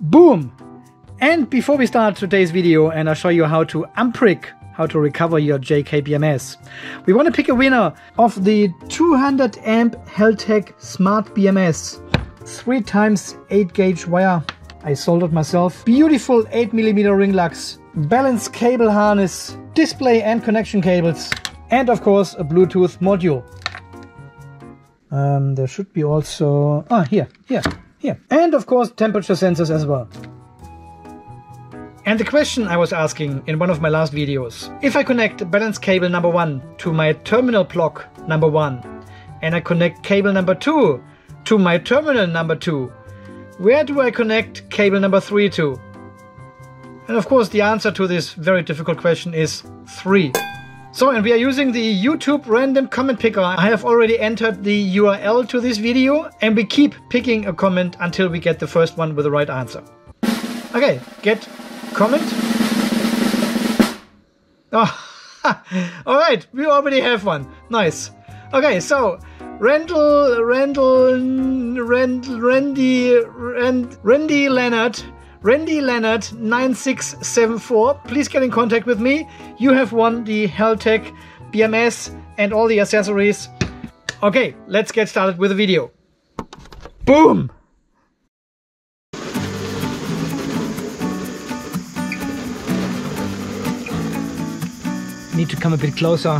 Boom! And before we start today's video and I show you how to unprick, how to recover your JK BMS, we want to pick a winner of the 200 amp Heltec Smart BMS 3x8 gauge wire. I soldered myself. Beautiful 8mm ring lugs, balance cable harness, display and connection cables, and of course a Bluetooth module. There should be also... ah, here. And of course temperature sensors as well. And the question I was asking in one of my last videos, if I connect balance cable number 1 to my terminal block number 1 and I connect cable number 2 to my terminal number 2, where do I connect cable number 3 to? And of course the answer to this very difficult question is 3. So, and we are using the YouTube random comment picker. I have already entered the URL to this video and we keep picking a comment until we get the first one with the right answer. Okay, get comment. Oh, alright, we already have one. Nice. Okay, so Randy Leonard 9674, please get in contact with me. You have won the Heltec BMS and all the accessories. Okay, let's get started with the video. Boom! Need to come a bit closer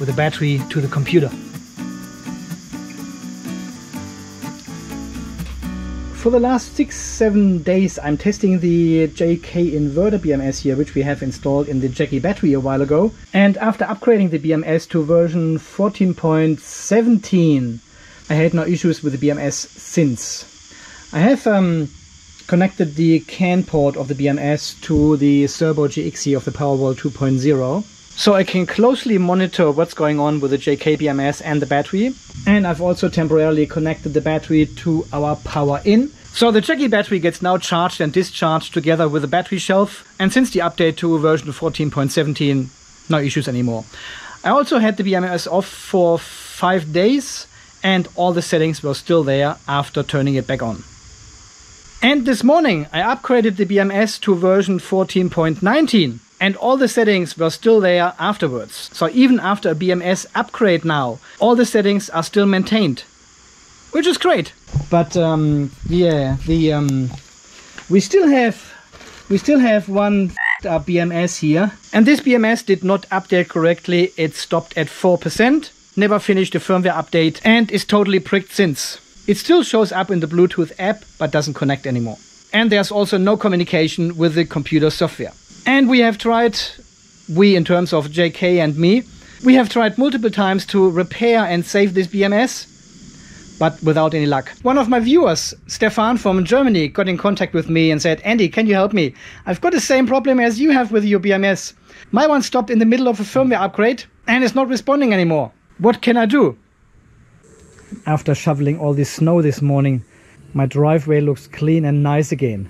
with the battery to the computer. For the last 6-7 days I'm testing the JK Inverter BMS here, which we have installed in the Jackie battery a while ago. And after upgrading the BMS to version 14.17, I had no issues with the BMS since. I have connected the CAN port of the BMS to the Cerbo GXE of the Powerwall 2.0. So I can closely monitor what's going on with the JK BMS and the battery. And I've also temporarily connected the battery to our power in. So the Jackie battery gets now charged and discharged together with the battery shelf. And since the update to version 14.17, no issues anymore. I also had the BMS off for 5 days and all the settings were still there after turning it back on. And this morning I upgraded the BMS to version 14.19. And all the settings were still there afterwards. So even after a BMS upgrade now, all the settings are still maintained, which is great. But yeah, the we still have one f***ed up BMS here, and this BMS did not update correctly. It stopped at 4%, never finished the firmware update, and is totally pricked since. It still shows up in the Bluetooth app, but doesn't connect anymore. And there's also no communication with the computer software. And we have tried, we in terms of JK and me, we have tried multiple times to repair and save this BMS, but without any luck. One of my viewers, Stefan from Germany, got in contact with me and said, "Andy, can you help me? I've got the same problem as you have with your BMS. My one stopped in the middle of a firmware upgrade and is not responding anymore. What can I do?" After shoveling all this snow this morning, my driveway looks clean and nice again.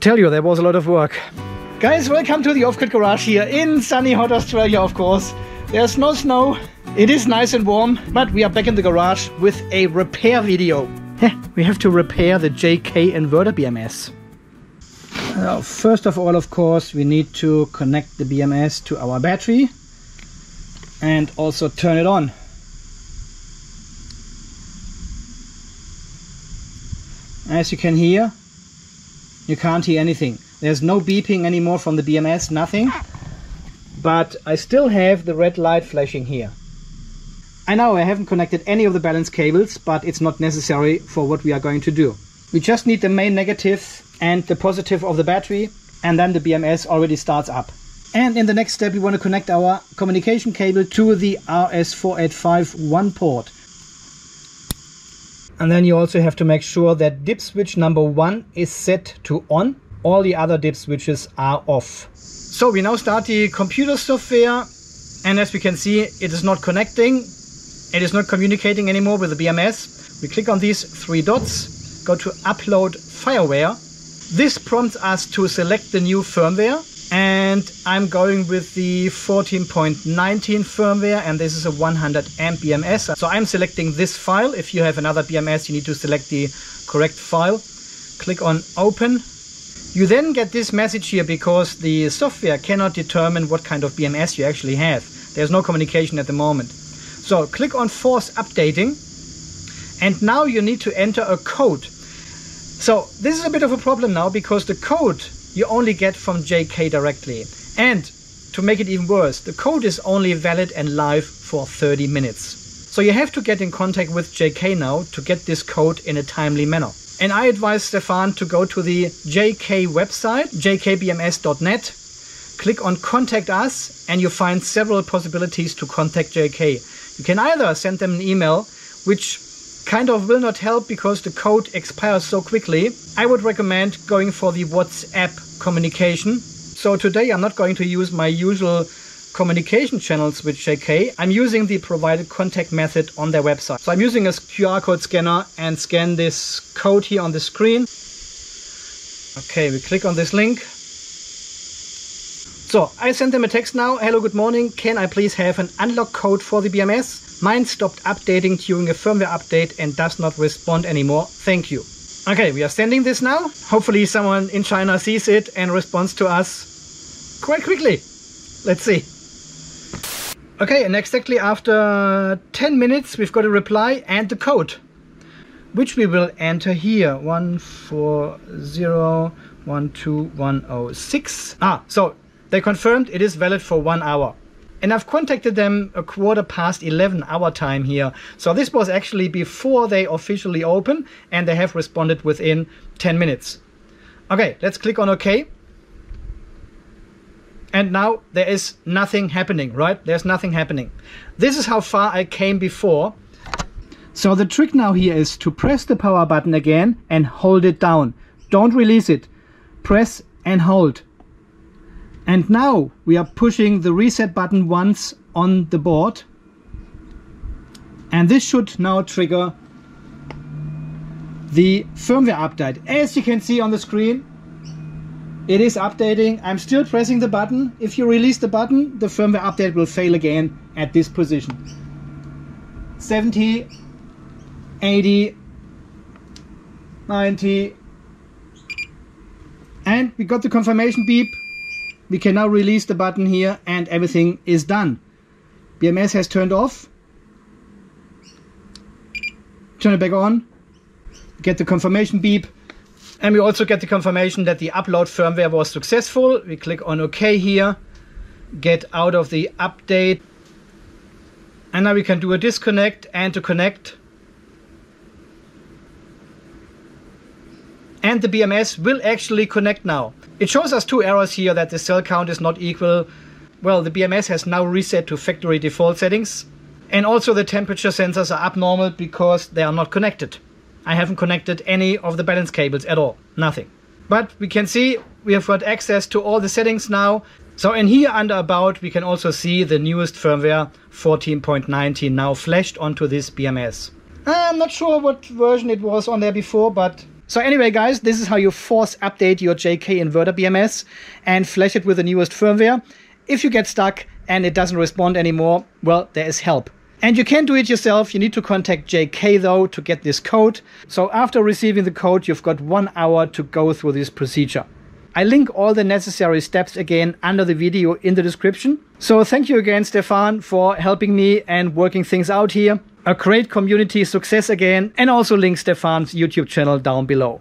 Tell you, there was a lot of work. Guys, welcome to the Off-Grid Garage here in sunny hot Australia, of course. There's no snow, it is nice and warm, but we are back in the garage with a repair video. We have to repair the JK Inverter BMS. First of all, of course, we need to connect the BMS to our battery and also turn it on. As you can hear, you can't hear anything. There's no beeping anymore from the BMS, nothing. But I still have the red light flashing here. I know I haven't connected any of the balance cables, but it's not necessary for what we are going to do. We just need the main negative and the positive of the battery, and then the BMS already starts up. And in the next step, we want to connect our communication cable to the RS485-1 port. And then you also have to make sure that dip switch number 1 is set to on. All the other dip switches are off. So we now start the computer software, and as we can see, it is not connecting. It is not communicating anymore with the BMS. We click on these 3 dots, go to upload fireware. This prompts us to select the new firmware, and I'm going with the 14.19 firmware, and this is a 100 amp BMS. So I'm selecting this file. If you have another BMS, you need to select the correct file. Click on open. You then get this message here because the software cannot determine what kind of BMS you actually have. There's no communication at the moment. So click on Force Updating, and now you need to enter a code. So this is a bit of a problem now because the code you only get from JK directly. And to make it even worse, the code is only valid and live for 30 minutes. So you have to get in contact with JK now to get this code in a timely manner. And I advise Stefan to go to the JK website, jkbms.net, click on Contact Us, and you find several possibilities to contact JK. You can either send them an email, which kind of will not help because the code expires so quickly. I would recommend going for the WhatsApp communication. So today I'm not going to use my usual communication channels with JK. I'm using the provided contact method on their website. So I'm using a QR code scanner and scan this code here on the screen. Okay, we click on this link. So I sent them a text now. Hello, good morning. Can I please have an unlock code for the BMS? Mine stopped updating during a firmware update and does not respond anymore. Thank you. Okay, we are sending this now. Hopefully someone in China sees it and responds to us quite quickly. Let's see. Okay, and exactly after 10 minutes we've got a reply and the code, which we will enter here, 1401210 6. So they confirmed it is valid for 1 hour. And I've contacted them a 11:15 our time here. So this was actually before they officially open, and they have responded within 10 minutes. Okay, let's click on OK. And now there is nothing happening, right? There's nothing happening. This is how far I came before. So the trick now here is to press the power button again and hold it down. Don't release it. Press and hold. And now we are pushing the reset button once on the board. And this should now trigger the firmware update. As you can see on the screen, it is updating. I'm still pressing the button. If you release the button, the firmware update will fail again at this position. 70, 80, 90, and we got the confirmation beep. We can now release the button here and everything is done. BMS has turned off. Turn it back on. Get the confirmation beep. And we also get the confirmation that the upload firmware was successful. We click on OK here, get out of the update. And now we can do a disconnect and to connect. And the BMS will actually connect now. It shows us two errors here that the cell count is not equal. Well, the BMS has now reset to factory default settings. And also the temperature sensors are abnormal because they are not connected. I haven't connected any of the balance cables at all, nothing. But we can see we have got access to all the settings now. So in here under About, we can also see the newest firmware 14.19 now flashed onto this BMS. I'm not sure what version it was on there before, but... So anyway, guys, this is how you force update your JK Inverter BMS and flash it with the newest firmware. If you get stuck and it doesn't respond anymore, well, there is help. And you can do it yourself. You need to contact JK though to get this code. So after receiving the code, you've got 1 hour to go through this procedure. I link all the necessary steps again under the video in the description. So thank you again, Stefan, for helping me and working things out here. A great community success again, and also link Stefan's YouTube channel down below.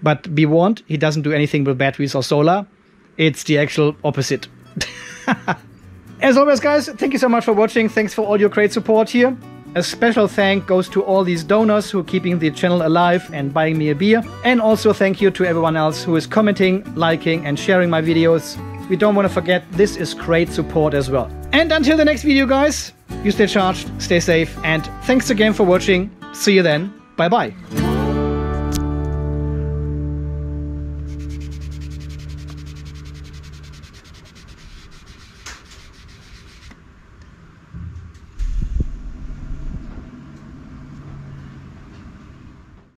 But be warned, he doesn't do anything with batteries or solar. It's the actual opposite. As always, guys, thank you so much for watching. Thanks for all your great support here. A special thank goes to all these donors who are keeping the channel alive and buying me a beer. And also thank you to everyone else who is commenting, liking and sharing my videos. We don't want to forget, this is great support as well. And until the next video, guys, you stay charged, stay safe, and thanks again for watching. See you then. Bye-bye.